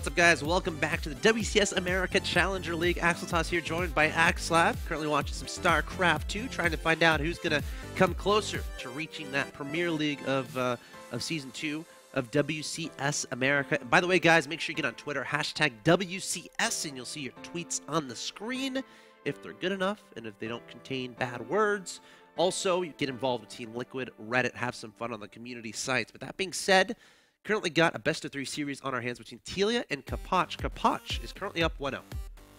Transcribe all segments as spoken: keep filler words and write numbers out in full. What's up, guys? Welcome back to the W C S America Challenger League. Axel Toss here, joined by AxSlav. Currently watching some StarCraft two, trying to find out who's going to come closer to reaching that Premier League of uh, of Season two of W C S America. And by the way, guys, make sure you get on Twitter, hashtag W C S, and you'll see your tweets on the screen if they're good enough and if they don't contain bad words. Also, you get involved with Team Liquid, Reddit, have some fun on the community sites. But that being said, currently got a best of three series on our hands between Tilea and Capoch. Capoch is currently up one oh.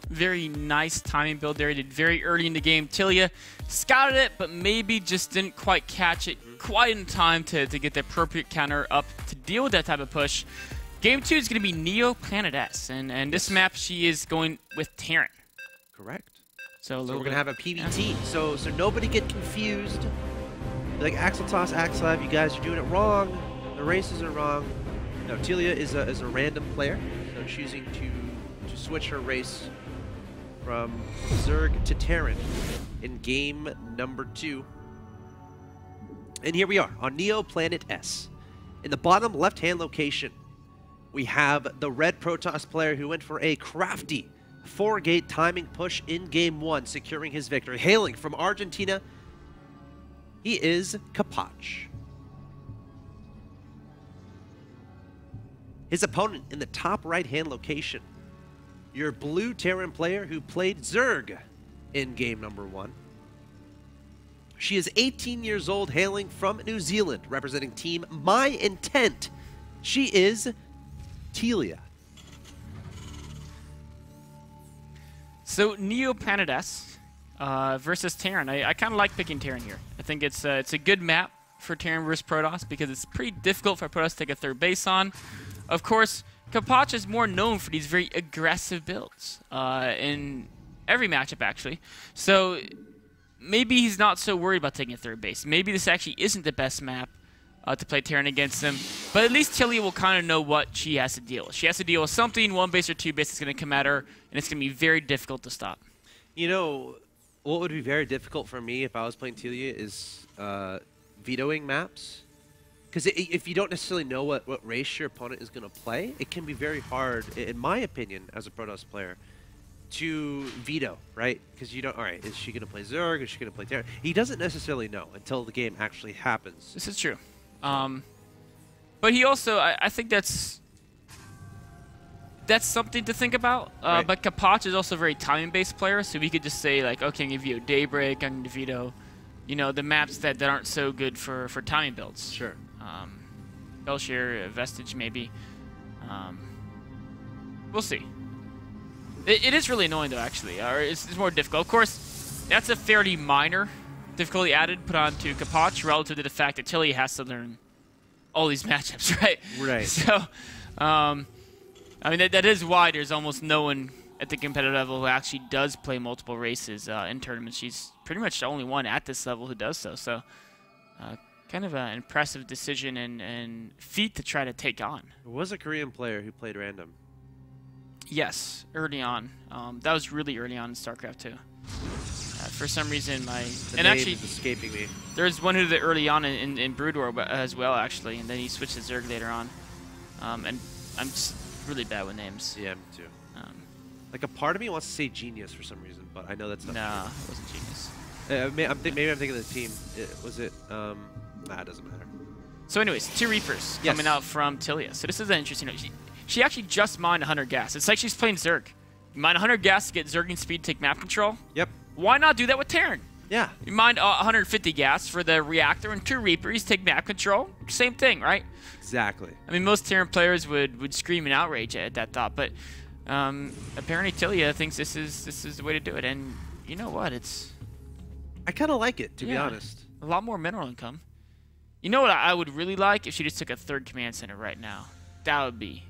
Very nice timing build there. He did very early in the game. Tilea scouted it, but maybe just didn't quite catch it quite in time to, to get the appropriate counter up to deal with that type of push. Game two is going to be Neo Planet S, and, and this map she is going with Terran. Correct. So, so we're going to have a P V T. Yeah. So, so nobody get confused. Like, Axel Toss, AxSlav, you guys are doing it wrong. The races are wrong. No, Tilea is a, is a random player, so choosing to, to switch her race from Zerg to Terran in game number two. And here we are on Neo Planet S. In the bottom left-hand location, we have the red Protoss player who went for a crafty four-gate timing push in game one, securing his victory. Hailing from Argentina, he is Capoch. His opponent in the top right-hand location, your blue Terran player who played Zerg in game number one. She is eighteen years old, hailing from New Zealand, representing Team My Intent. She is Tilea. So Neo Planet S uh, versus Terran. I, I kind of like picking Terran here. I think it's uh, it's a good map for Terran versus Protoss because it's pretty difficult for Protoss to take a third base on. Of course, Capoch is more known for these very aggressive builds uh, in every matchup, actually. So maybe he's not so worried about taking a third base. Maybe this actually isn't the best map uh, to play Terran against him. But at least Tilea will kind of know what she has to deal with. She has to deal with something, one base or two base is going to come at her, and it's going to be very difficult to stop. You know, what would be very difficult for me if I was playing Tilea is uh, vetoing maps. Because if you don't necessarily know what, what race your opponent is going to play, it can be very hard, in my opinion, as a Protoss player, to veto, right? Because you don't, all right, is she going to play Zerg? Is she going to play Terran? He doesn't necessarily know until the game actually happens. This is true. Um, but he also, I, I think that's that's something to think about. Uh, right. But Capoch is also a very timing-based player, so we could just say, like, okay, I'm going to veto Daybreak, I'm going to veto, you know, the maps that, that aren't so good for, for timing builds. Sure. Um, Belshire, Vestige, maybe. Um, we'll see. It, it is really annoying, though, actually. Or it's, it's more difficult. Of course, that's a fairly minor difficulty added, put on to Capoch, relative to the fact that Tilea has to learn all these matchups, right? Right. So, um, I mean, that, that is why there's almost no one at the competitive level who actually does play multiple races uh, in tournaments. She's pretty much the only one at this level who does so. So, uh, kind of an impressive decision and, and feat to try to take on. There was a Korean player who played random. Yes, early on. Um, that was really early on in StarCraft two. Uh, for some reason, my the and name actually is escaping me. There's one who did early on in, in, in Brood War as well, actually, and then he switched to Zerg later on. Um, and I'm just really bad with names. Yeah, me too. Um, like a part of me wants to say genius for some reason, but I know that's not. Nah, it wasn't genius. Uh, may, I'm th maybe I'm thinking of the team. It, was it? Um, Nah, it doesn't matter. So anyways, two Reapers yes. coming out from Tilea. So this is an interesting note. She, she actually just mined one hundred gas. It's like she's playing Zerg. You mine one hundred gas to get Zerging speed, take map control. Yep. Why not do that with Terran? Yeah. You mine uh, one hundred fifty gas for the reactor and two Reapers, take map control. Same thing, right? Exactly. I mean, most Terran players would, would scream in outrage at that thought, but um, apparently Tilea thinks this is, this is the way to do it. And you know what? It's... I kind of like it, to yeah, be honest. A lot more mineral income. You know what I would really like? If she just took a third command center right now. That would be,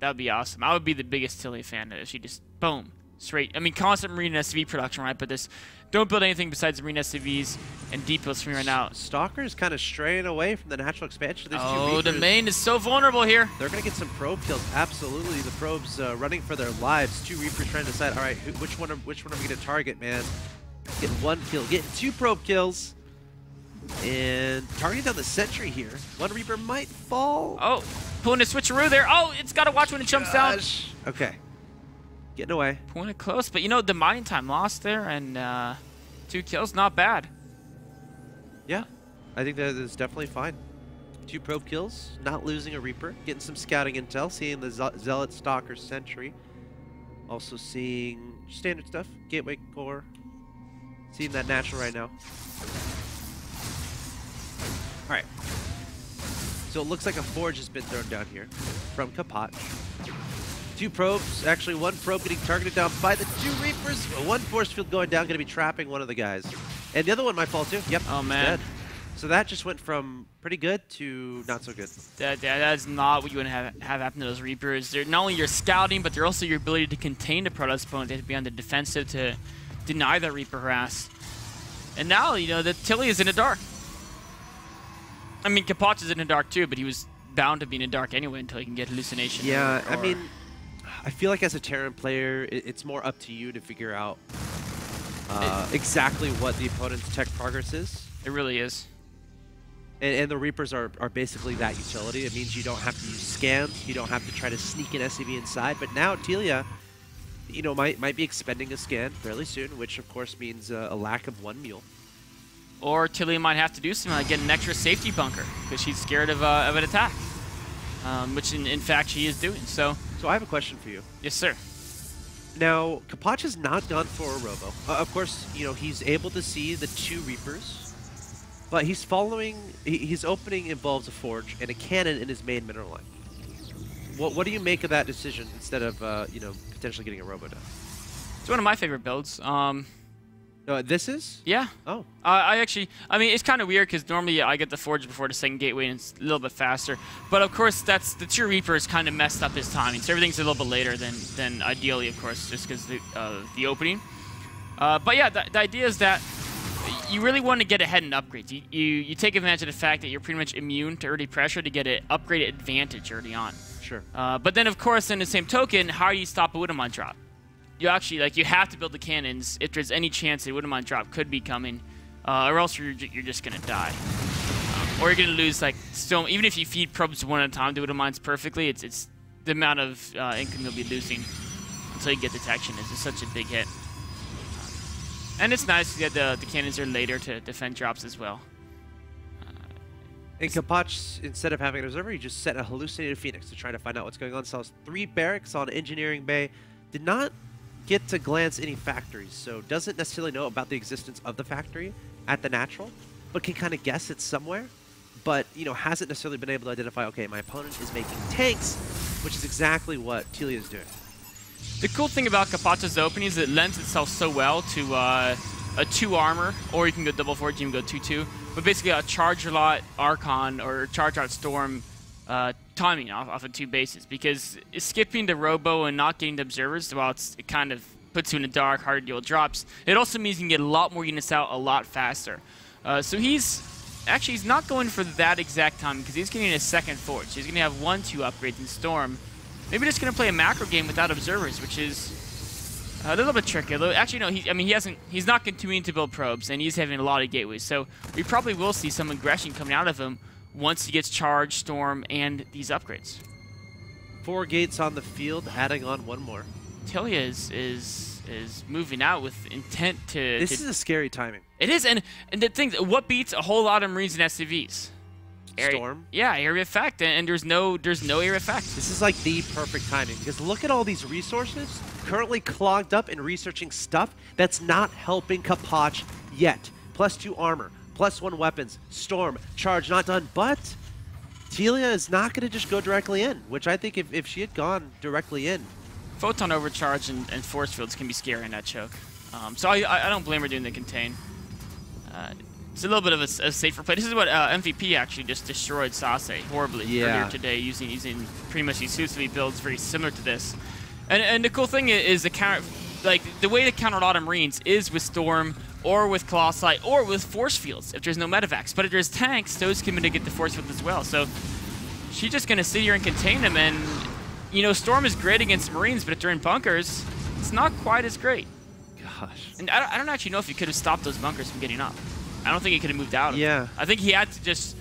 that would be awesome. I would be the biggest Tilea fan if she just, boom, straight. I mean, constant Marine S C V production, right? But this, don't build anything besides Marine S C Vs and deep builds from here on out. Stalker is kind of straying away from the natural expansion. There's oh, two the main is so vulnerable here. They're going to get some probe kills. Absolutely. The probes uh, running for their lives. Two Reapers trying to decide, all right, who, which one are, which one are we going to target, man? Getting one kill, getting two probe kills. And target down the sentry here. One Reaper might fall. Oh, pulling a switcheroo there. Oh, it's got to watch when it jumps Gosh. down. Okay. Getting away. Pulling it close, but you know, the mining time lost there, and uh, two kills, not bad. Yeah, I think that is definitely fine. Two probe kills, not losing a Reaper, getting some scouting intel, seeing the Ze Zealot Stalker Sentry. Also seeing standard stuff, Gateway Core. Seeing that natural right now. Alright. So it looks like a Forge has been thrown down here from Capoch. Two probes, actually one probe getting targeted down by the two Reapers. One force field going down, going to be trapping one of the guys. And the other one might fall too. Yep. Oh man. Dead. So that just went from pretty good to not so good. That, that, that is not what you want to have, have happen to those Reapers. They're not only your scouting, but they're also your ability to contain the Protoss opponent. They have to be on the defensive to deny that Reaper harass. And now, you know, the Tilea is in the dark. I mean, Capoch is in the dark too, but he was bound to be in the dark anyway until he can get Hallucination. Yeah, or, or I mean... I feel like as a Terran player, it's more up to you to figure out uh, exactly what the opponent's tech progress is. It really is. And, and the Reapers are, are basically that utility. It means you don't have to use scans. You don't have to try to sneak an S C V inside. But now Tilea, you know, might, might be expending a scan fairly soon, which of course means uh, a lack of one mule. Or Tilea might have to do something like get an extra safety bunker because she's scared of, uh, of an attack, um, which in, in fact she is doing. So. So I have a question for you. Yes, sir. Now, Capoch has not gone for a robo. Uh, of course, you know, he's able to see the two Reapers, but he's following, he, his opening involves a Forge and a cannon in his main mineral line. What, what do you make of that decision instead of, uh, you know, potentially getting a robo done? It's one of my favorite builds. Um, uh, this is? Yeah. Oh. I, I actually, I mean, it's kind of weird because normally I get the Forge before the second gateway and it's a little bit faster. But of course, that's the two Reapers kind of messed up his timing. So everything's a little bit later than, than ideally, of course, just because of the, uh, the opening. Uh, but yeah, the, the idea is that you really want to get ahead and upgrade. You, you, you take advantage of the fact that you're pretty much immune to early pressure to get an upgraded advantage early on. Sure. Uh, but then, of course, in the same token, how do you stop a Widowmon drop? You actually, like, you have to build the cannons if there's any chance that a Widowmon drop could be coming. Uh, or else you're, you're just going to die. Um, or you're going to lose, like, so even if you feed probes one at a time to Widowmines perfectly, it's it's the amount of uh, income you'll be losing until you get detection. It's just such a big hit. And it's nice that the, the cannons are later to defend drops as well. Uh, and Capoch, instead of having an observer, he just set a hallucinated Phoenix to try to find out what's going on. Sells three barracks on Engineering Bay. Did not get to glance any factories, so doesn't necessarily know about the existence of the factory at the natural, but can kind of guess it's somewhere, but you know, hasn't necessarily been able to identify, okay, my opponent is making tanks, which is exactly what Tilea is doing. The cool thing about Capoch's opening is it lends itself so well to uh, a two armor, or you can go double forge, you can go two two, but basically a charge lot Archon or charge out storm uh, timing off, off of two bases, because skipping the robo and not getting the observers, while it's, it kind of puts you in the dark, harder to deal with drops, it also means you can get a lot more units out a lot faster. Uh, so he's actually he's not going for that exact time because he's getting a second forge. He's going to have one, two upgrades in storm. Maybe just going to play a macro game without observers, which is a little bit tricky. Actually, no. He, I mean, he hasn't. He's not continuing to build probes, and he's having a lot of gateways. So we probably will see some aggression coming out of him once he gets charge, storm, and these upgrades. Four gates on the field, adding on one more. Tilea is is is moving out with intent to. This to, is a scary timing. It is, and, and the thing, what beats a whole lot of Marines and S C Vs? Storm. Area, yeah, area effect, and, and there's no there's no area effect. This is like the perfect timing because look at all these resources currently clogged up in researching stuff that's not helping Capoch yet. Plus two armor, plus one weapons, storm, charge not done. But Tilea is not going to just go directly in, which I think if, if she had gone directly in, photon overcharge and, and force fields can be scary in that choke. Um, so I I don't blame her doing the contain. Uh, It's a little bit of a, a safer play. This is what uh, M V P actually just destroyed Sase horribly yeah. earlier today using using pretty much exclusively builds very similar to this. And and the cool thing is the counter, like the way to counter a lot of Marines is with Storm or with Colossi or with Force Fields if there's no Medivacs. But if there's tanks, those can get the Force Field as well. So she's just going to sit here and contain them. And, you know, Storm is great against Marines, but if they're in bunkers, it's not quite as great. Gosh. And I don't, I don't actually know if you could have stopped those bunkers from getting up. I don't think he could have moved out of yeah. it. I think he had to just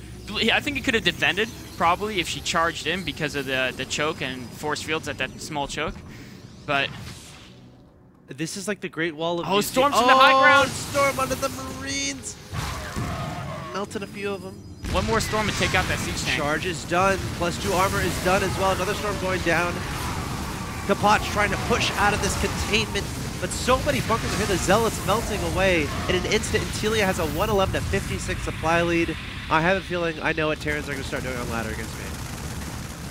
I think he could have defended, probably, if she charged in because of the, the choke and force fields at that small choke. But... this is like the Great Wall of... Oh, music. Storm's oh, from the high ground! Storm under the Marines! Melted a few of them. One more Storm to take out that siege tank. Charge is done. Plus two armor is done as well. Another Storm going down. Capoch trying to push out of this containment. But so many bunkers are here. The Zealots melting away in an instant. And Tilea has a one eleven to fifty-six supply lead. I have a feeling, I know what Terrans are going to start doing on ladder against me.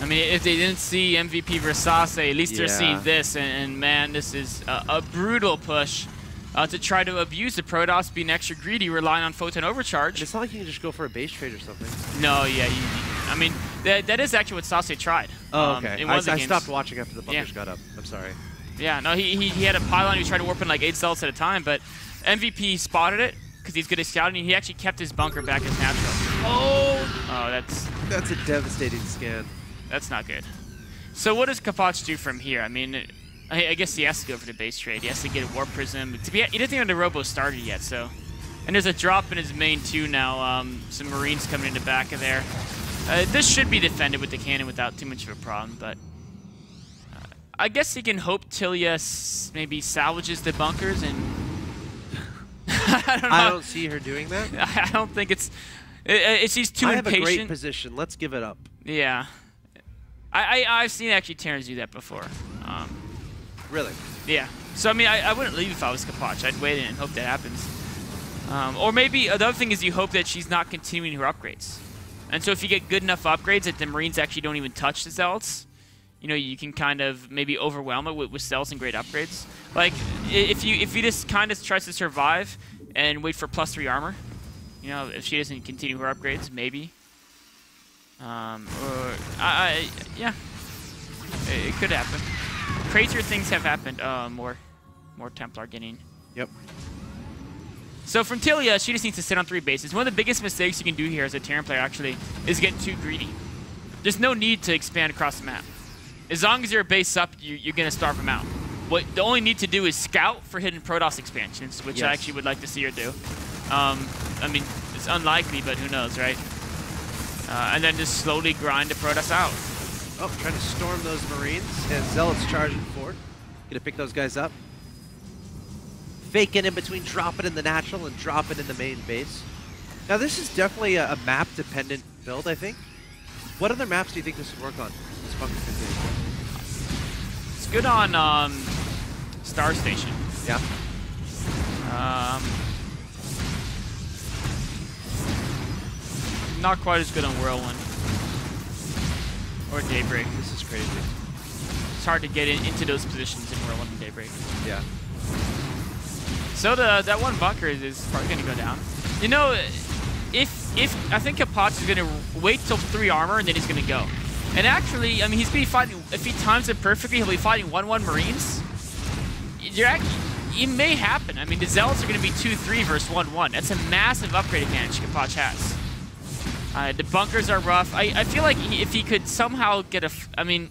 I mean, if they didn't see M V P versus Sase, at least yeah. they're seeing this. And, and man, this is a, a brutal push uh, to try to abuse the Protoss, being extra greedy, relying on Photon Overcharge. And it's not like you can just go for a base trade or something. No, yeah. You, I mean, that, that is actually what Sase tried. Oh, okay. Um, it was I, I stopped watching after the bunkers yeah. got up. I'm sorry. Yeah, no, he, he, he had a pylon. He tried to warp in like eight cells at a time, but M V P spotted it because he's good at scouting. He actually kept his bunker back as natural. Oh! Oh, that's... that's a devastating scan. That's not good. So what does Capoch do from here? I mean, I, I guess he has to go for the base trade. He has to get a Warp Prism. To be, he doesn't even have the Robo started yet, so... and there's a drop in his main too now. Um, some Marines coming in the back of there. Uh, this should be defended with the cannon without too much of a problem, but... Uh, I guess he can hope Tilea s maybe salvages the bunkers and... I don't know. I don't see her doing that. I don't think it's... It, it, she's too I impatient. I have a great position. Let's give it up. Yeah. I, I, I've seen actually Terrans do that before. Um, really? Yeah. So, I mean, I, I wouldn't leave if I was Capoch. I'd wait in and hope that happens. Um, or maybe the other thing is you hope that she's not continuing her upgrades. And so if you get good enough upgrades that the Marines actually don't even touch the Zealots, you know, you can kind of maybe overwhelm it with, with Zealots and great upgrades. Like, if you, if you just kind of tries to survive and wait for plus three armor, you know, if she doesn't continue her upgrades, maybe. Um, or, I, I, yeah, it, it could happen. Crazier things have happened. Uh, more, more Templar getting. Yep. So from Tilea, she just needs to sit on three bases. One of the biggest mistakes you can do here as a Terran player, actually, is get too greedy. There's no need to expand across the map. As long as your base up, you, you're going to starve them out. What the only need to do is scout for hidden Protoss expansions, which yes. I actually would like to see her do. Um, I mean, it's unlikely, but who knows, right? Uh, and then just slowly grind the Protoss out. Oh, trying to storm those Marines. And Zealots charging forward. Gonna pick those guys up. Fake it in between, drop it in the natural, and drop it in the main base. Now, this is definitely a, a map-dependent build, I think. What other maps do you think this would work on? This bunker containment. It's good on um, Star Station. Yeah. Um... Not quite as good on Whirlwind. Or Daybreak. This is crazy. It's hard to get in, into those positions in Whirlwind and Daybreak. Yeah. So the, that one bunker is, is probably going to go down. You know, if if I think Capoch is going to wait till three armor and then he's going to go. And actually, I mean, he's going to be fighting, if he times it perfectly, he'll be fighting one one Marines. You're actually, it may happen. I mean, the Zealots are going to be two three versus one one. That's a massive upgrade advantage Capoch has. Uh, the bunkers are rough. I, I feel like he, if he could somehow get a... F I mean,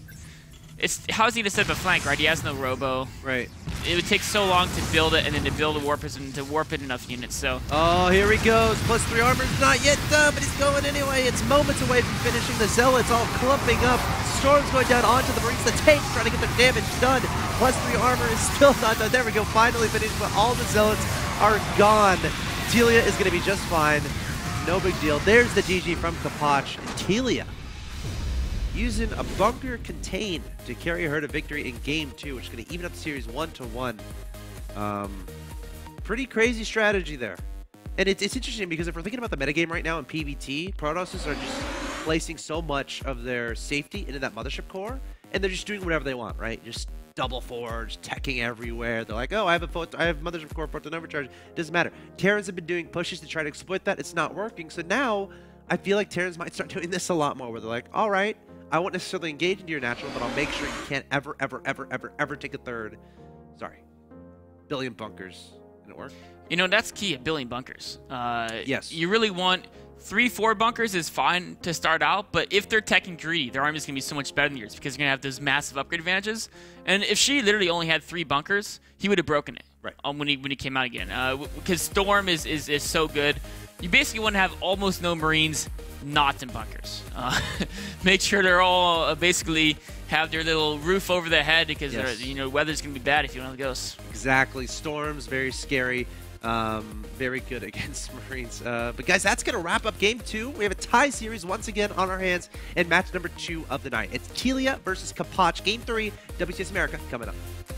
it's how is he going to set up a flank, right? He has no robo. Right. It would take so long to build it and then to build a warp and to warp in enough units, so... Oh, here he goes. Plus three armor is not yet done, but he's going anyway. It's moments away from finishing the Zealots, all clumping up. Storm's going down onto the Marines. The tanks trying to get their damage done. Plus three armor is still not done. There we go. Finally finished, but all the Zealots are gone. Tilea is going to be just fine. No big deal. There's the G G from Capoch. And Tilea using a bunker contain to carry her to victory in game two, which is going to even up the series one to one. Um, pretty crazy strategy there. And it's, it's interesting because if we're thinking about the metagame right now in P B T, Protosses are just placing so much of their safety into that mothership core, and they're just doing whatever they want, right? Just double forge, teching everywhere. They're like, oh, I have a I have Mothership Core, Proton Overcharge. Doesn't matter. Terrans have been doing pushes to try to exploit that. It's not working. So now I feel like Terrans might start doing this a lot more, where they're like, all right, I won't necessarily engage into your natural, but I'll make sure you can't ever, ever, ever, ever, ever take a third. Sorry. Billion bunkers. Did it work? You know, that's key, a billion bunkers. Uh, yes. You really want three, four bunkers is fine to start out, but if they're tech and greedy, their army is going to be so much better than yours because you're going to have those massive upgrade advantages. And if she literally only had three bunkers, he would have broken it right. um, when, he, when he came out again. Because uh, Storm is, is, is so good. you basically want to have almost no Marines not in bunkers. Uh, make sure they're all uh, basically have their little roof over their head, because yes. you know weather's gonna be bad if you want to go. Exactly, storms very scary, um, very good against Marines. Uh, but guys, that's gonna wrap up game two. We have a tie series once again on our hands in match number two of the night. It's Tilea versus Capoch. Game three, W C S America coming up.